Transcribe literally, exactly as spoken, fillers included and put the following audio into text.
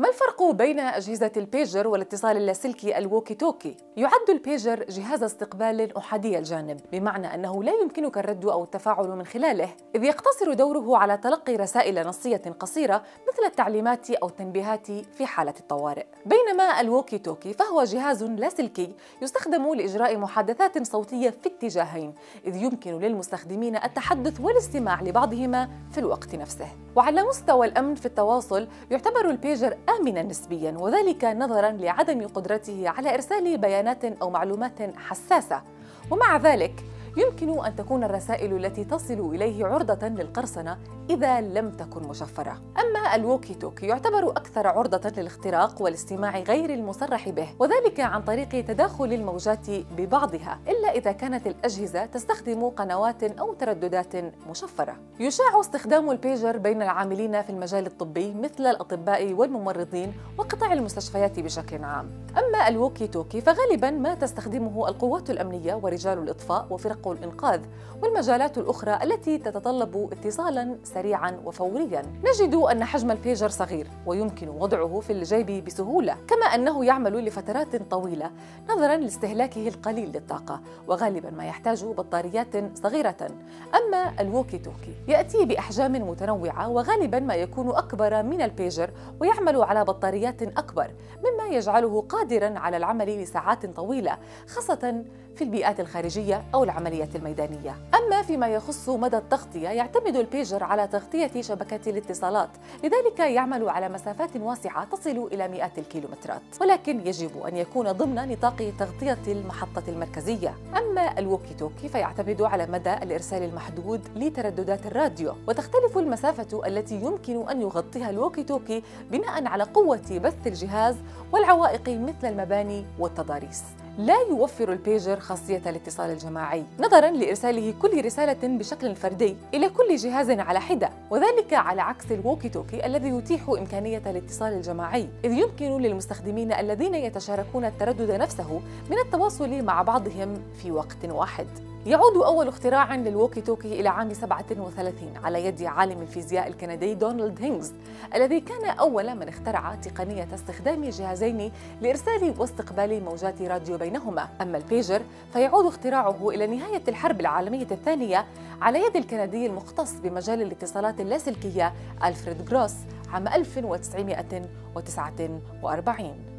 ما الفرق بين أجهزة البيجر والاتصال اللاسلكي الووكي توكي؟ يعد البيجر جهاز استقبال أحادي الجانب، بمعنى أنه لا يمكنك الرد أو التفاعل من خلاله، إذ يقتصر دوره على تلقي رسائل نصية قصيرة مثل التعليمات أو التنبيهات في حالة الطوارئ. بينما الووكي توكي فهو جهاز لاسلكي يستخدم لإجراء محادثات صوتية في اتجاهين، إذ يمكن للمستخدمين التحدث والاستماع لبعضهما في الوقت نفسه. وعلى مستوى الأمن في التواصل يعتبر البيجر آمناً نسبياً، وذلك نظراً لعدم قدرته على إرسال بيانات أو معلومات حساسة، ومع ذلك يمكن أن تكون الرسائل التي تصل إليه عرضة للقرصنة إذا لم تكن مشفرة. أما الووكي توكي يعتبر أكثر عرضة للاختراق والاستماع غير المصرح به، وذلك عن طريق تداخل الموجات ببعضها، إلا إذا كانت الأجهزة تستخدم قنوات أو ترددات مشفرة. يشاع استخدام البيجر بين العاملين في المجال الطبي مثل الأطباء والممرضين وقطاع المستشفيات بشكل عام. أما الووكي توكي فغالباً ما تستخدمه القوات الأمنية ورجال الإطفاء وفرق الإنقاذ والمجالات الأخرى التي تتطلب اتصالاً سريعاً وفورياً. نجد أن حجم البيجر صغير ويمكن وضعه في الجيب بسهولة، كما أنه يعمل لفترات طويلة نظراً لاستهلاكه القليل للطاقة، وغالباً ما يحتاج بطاريات صغيرة. أما الووكي توكي يأتي بأحجام متنوعة، وغالباً ما يكون أكبر من البيجر ويعمل على بطاريات أكبر، مما يجعله قادراً على العمل لساعات طويلة، خاصة في البيئات الخارجية أو العمل الميدانية. أما فيما يخص مدى التغطية، يعتمد البيجر على تغطية شبكات الاتصالات، لذلك يعمل على مسافات واسعة تصل إلى مئات الكيلومترات، ولكن يجب أن يكون ضمن نطاق تغطية المحطة المركزية. أما الووكي توكي فيعتمد على مدى الإرسال المحدود لترددات الراديو، وتختلف المسافة التي يمكن أن يغطيها الووكي توكي بناء على قوة بث الجهاز والعوائق مثل المباني والتضاريس. لا يوفر البيجر خاصية الاتصال الجماعي نظراً لإرساله كل رسالة بشكل فردي إلى كل جهاز على حدة، وذلك على عكس الووكي توكي الذي يتيح إمكانية الاتصال الجماعي، إذ يمكن للمستخدمين الذين يتشاركون التردد نفسه من التواصل مع بعضهم في وقت واحد. يعود أول اختراع للووكي توكي إلى عام سبعة وثلاثين على يد عالم الفيزياء الكندي دونالد هينغز، الذي كان أول من اخترع تقنية استخدام جهازين لإرسال واستقبال موجات راديو بينهما. أما البيجر فيعود اختراعه إلى نهاية الحرب العالمية الثانية على يد الكندي المختص بمجال الاتصالات اللاسلكية ألفريد غروس عام ألف وتسعمئة وتسعة وأربعين.